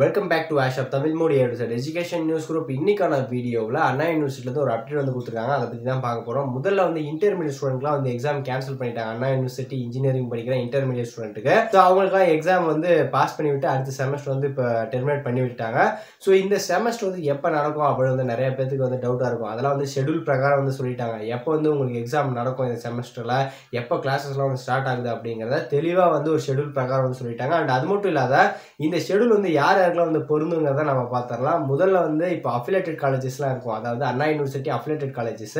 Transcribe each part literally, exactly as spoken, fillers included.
Welcome back to Ash of Tamil Modi Education News Group. In this video, Anna University is an update on the Kutranga. The first the intermediate student the exam cancelled by Anna University engineering intermediate student. So, the exam is passed by the semester on the terminate. So, in the semester, the Yapan doubt are the schedule Pragar on the Suritanga. Yapan exam in the semester, Yapa classes start at the Abdinger, Teliva and the schedule Pragar on Suritanga, and Admutilla in the schedule on the வந்து பொருந்துங்கறத நாம பார்த்தறலாம். முதல்ல வந்து இப்ப affiliated collegesலாம் இருக்கும். அதாவது Anna university affiliated colleges.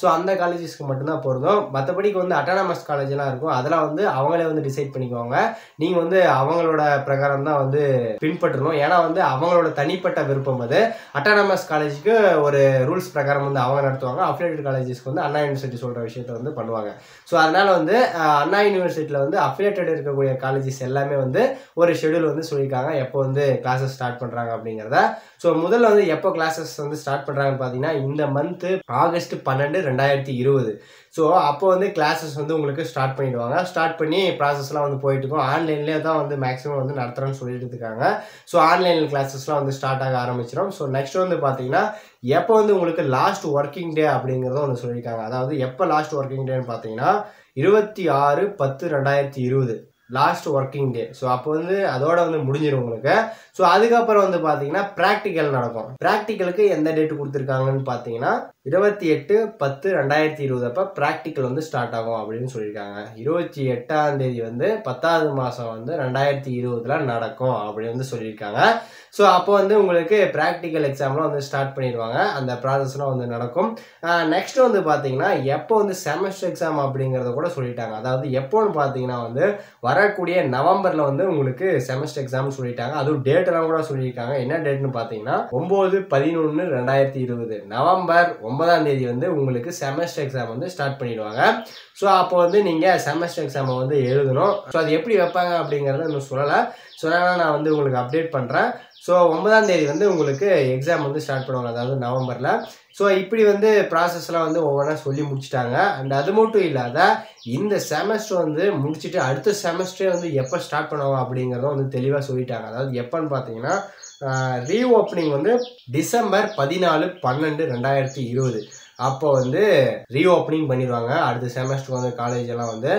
So அந்த collegesக்கு மட்டும் தான் பொருந்தும். மத்தபடிக்கு வந்து autonomous collegesலாம் இருக்கும். அதெல்லாம் வந்து அவங்களே வந்து டிசைட் பண்ணிக்குவாங்க. நீங்க வந்து அவங்களோட பிரகாரம் தான் வந்து பின்பற்றணும். ஏனா வந்து அவங்களோட தனிப்பட்ட விருப்பம் அது. autonomous collegesக்கு ஒரு rules பிரகாரம் வந்து அவங்க நடத்துவாங்க. affiliated collegesக்கு வந்து அண்ணா யுனிவர்சிட்டி சொல்ற விஷயத்தை வந்து பண்ணுவாங்க. சோ அதனால வந்து அண்ணா யுனிவர்சிட்டில வந்து affiliated இருக்கக்கூடிய colleges எல்லாமே வந்து ஒரு schedule வந்து சொல்லிருக்காங்க. எப்போ வந்து classes start பண்றாங்க அப்படிங்கறதா. சோ முதல்ல வந்து எப்போ classes வந்து ஸ்டார்ட் பண்றாங்கன்னு பாத்தீங்கன்னா இந்த month ஆகஸ்ட் பன்னிரண்டு இரண்டாயிரத்து இருபது. சோ அப்போ வந்து classes வந்து உங்களுக்கு ஸ்டார்ட் பண்ணிடுவாங்க. ஸ்டார்ட் பண்ணி processலாம் வந்து போயிட்டு இருக்கும். ஆன்லைன்லயே தான் வந்து maximum வந்து நடத்துறன்னு சொல்லிட்டு இருக்காங்க. சோ ஆன்லைன்ல classes-லாம் வந்து ஸ்டார்ட் ஆக ஆரம்பிச்சிரும். சோ நெக்ஸ்ட் வந்து பாத்தீங்கன்னா எப்போ வந்து உங்களுக்கு லாஸ்ட் working day அப்படிங்கறத வந்து சொல்லிருக்காங்க. அதாவது எப்போ லாஸ்ட் working day ன்னு பாத்தீங்கன்னா இருபத்தி ஆறு பத்து இரண்டாயிரத்து இருபது last working day. So அப்போ வந்து அதோட வந்து முடிஞ்சிரும் உங்களுக்கு. So அதுக்கு அப்புறம் வந்து பாத்தீங்கன்னா பிராக்டிகல் நடக்கும். பிராக்டிகலுக்கு எந்த டேட் கொடுத்திருக்காங்கன்னு பாத்தீங்கன்னா இருபத்தி எட்டு பத்து இரண்டாயிரத்து இருபது அப்ப பிராக்டிகல் வந்து ஸ்டார்ட் ஆகும் அப்படினு சொல்லிருக்காங்க. இருபத்தி எட்டாம் தேதி வந்து பத்தாவது மாசம் வந்து இரண்டாயிரத்து இருபதுல நடக்கும் அப்படி வந்து சொல்லிருக்காங்க. சோ அப்போ வந்து உங்களுக்கு பிராக்டிகல் எக்ஸாம்லாம் வந்து ஸ்டார்ட் பண்ணிடுவாங்க. அந்த processலாம் வந்து நடக்கும். நெக்ஸ்ட் வந்து பாத்தீங்கன்னா எப்போ வந்து செமஸ்டர் எக்ஸாம் அப்படிங்கறத கூட சொல்லிட்டாங்க. அதாவது எப்போன்னு பாத்தீங்கன்னா வந்து வரக்கூடிய நவம்பர்ல வந்து உங்களுக்கு செமஸ்டர் எக்ஸாம் சொல்லிட்டாங்க. அதுவும் டேட் எல்லாம் கூட சொல்லிருக்காங்க. என்ன டேட்னு பாத்தீங்கன்னா ஒன்பது பதினொன்று இரண்டாயிரத்து இருபது நவம்பர் ஒன்பதாம் தேதி வந்து உங்களுக்கு செமஸ்டர் எக்ஸாம் வந்து ஸ்டார்ட் பண்ணிடுவாங்க. சோ அப்போ வந்து நீங்க செமஸ்டர் எக்ஸாமை வந்து எழுதணும். சோ அது எப்படி வைப்பாங்க அப்படிங்கறத இன்னும் சொல்லல. சோ நான் வந்து உங்களுக்கு அப்டேட் பண்றேன். சோ ஒன்பதாம் தேதி வந்து உங்களுக்கு எக்ஸாம் வந்து ஸ்டார்ட் பண்ணுவாங்க. அதாவது நவம்பர்ல. சோ இப்படி வந்து processலாம் வந்து ஒவ்வொன்றா சொல்லி முடிச்சிட்டாங்க. அண்ட் அது மட்டும் இல்லாத இந்த செமஸ்டர் வந்து முடிச்சிட்டு அடுத்த செமஸ்டர் வந்து எப்ப ஸ்டார்ட் பண்ணுவாங்க அப்படிங்கறத வந்து தெளிவா சொல்லிட்டாங்க. அதாவது எப்பன்னு பாத்தீங்கன்னா ரீஓப்பனிங் வந்து டிசம்பர் பதினாலு பன்னெண்டு இரண்டாயிரத்து இருபது அப்போ வந்து ரீஓப்பனிங் பண்ணிடுவாங்க அடுத்த செமஸ்டர் வந்து காலேஜ் எல்லாம் வந்து.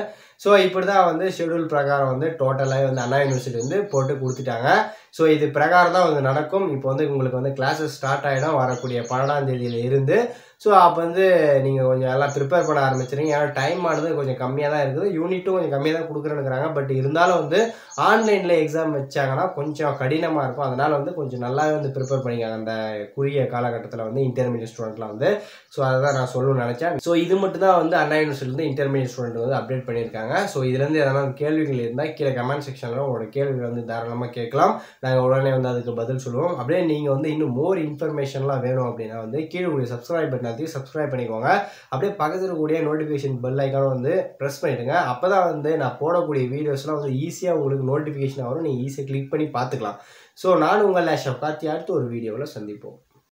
சோ இப்படி தான் வந்து ஷெட்யூல் பிரகாரம் வந்து டோட்டலா வந்து அண்ணா யுனிவர்சிட்டி வந்து போட்டு கொடுத்துட்டாங்க. சோ இது பிரகாரம் தான் வந்து நடக்கும். இப்போ வந்து உங்களுக்கு வந்து கிளாஸஸ் ஸ்டார்ட் ஆயிடும் வரக்கூடிய பன்னெண்டாம் தேதியில இருந்து. சோ அப்ப வந்து நீங்க கொஞ்சம் எல்லாம் ப்ரிப்பேர் பண்ண ஆரம்பிச்சிருங்க. ஏன்னா டைம் ஆனது கொஞ்சம் கம்மியா தான் இருக்குது. யூனிட்டும் கொஞ்சம் கம்மியா தான் கொடுக்குறேன்னுறாங்க. பட் இருந்தாலும் வந்து ஆன்லைன்ல எக்ஸாம் வச்சாங்கன்னா கொஞ்சம் கடினமா இருக்கும். அதனால வந்து கொஞ்சம் நல்லாவே வந்து ப்ரிப்பேர் பண்ணிக்காங்க அந்த குறுகிய காலகட்டத்தில் வந்து இன்டர்மீடியட் ஸ்டூடெண்ட்லாம் வந்து. சோ அதான் நான் சொல்லணும்னு நினைச்சேன். சோ இது மட்டும் தான் வந்து அண்ணா யூனிவர்சிட்டியிலிருந்து இன்டர்மீடியட் ஸ்டூடெண்ட் வந்து அப்டேட் பண்ணியிருக்காங்க. சோ இதுல இருந்து ஏதாவது கேள்விகள் இருந்தால் கீழே கமெண்ட் செக்ஷன்ல உங்களோட கேள்விகள் வந்து தாராளமா கேட்கலாம். நாங்கள் உடனே வந்து அதுக்கு பதில் சொல்லுவோம். அப்படியே நீங்க வந்து இன்னும் மோர் இன்ஃபர்மேஷன்லாம் வேணும் அப்படின்னா வந்து கீழே கூடிய சப்ஸ்கிரைப் பட்டன் அழுத்தி சப்ஸ்கிரைப் பண்ணிக்கோங்க. அப்படியே பக்கத்துல கூடிய நோட்டிஃபிகேஷன் பெல் ஐக்கான வந்து ப்ரெஸ் பண்ணிடுங்க. அப்பதான் வந்து நான் போடக்கூடிய வீடியோஸ்லாம் வந்து ஈஸியா உங்களுக்கு நோட்டிஃபிகேஷன் வரும். நீங்க ஈஸியா கிளிக் பண்ணி பார்த்துக்கலாம். ஸோ நான் உங்கள் ஆஷ் கார்த்தி அடுத்து ஒரு வீடியோவில் சந்திப்போம்.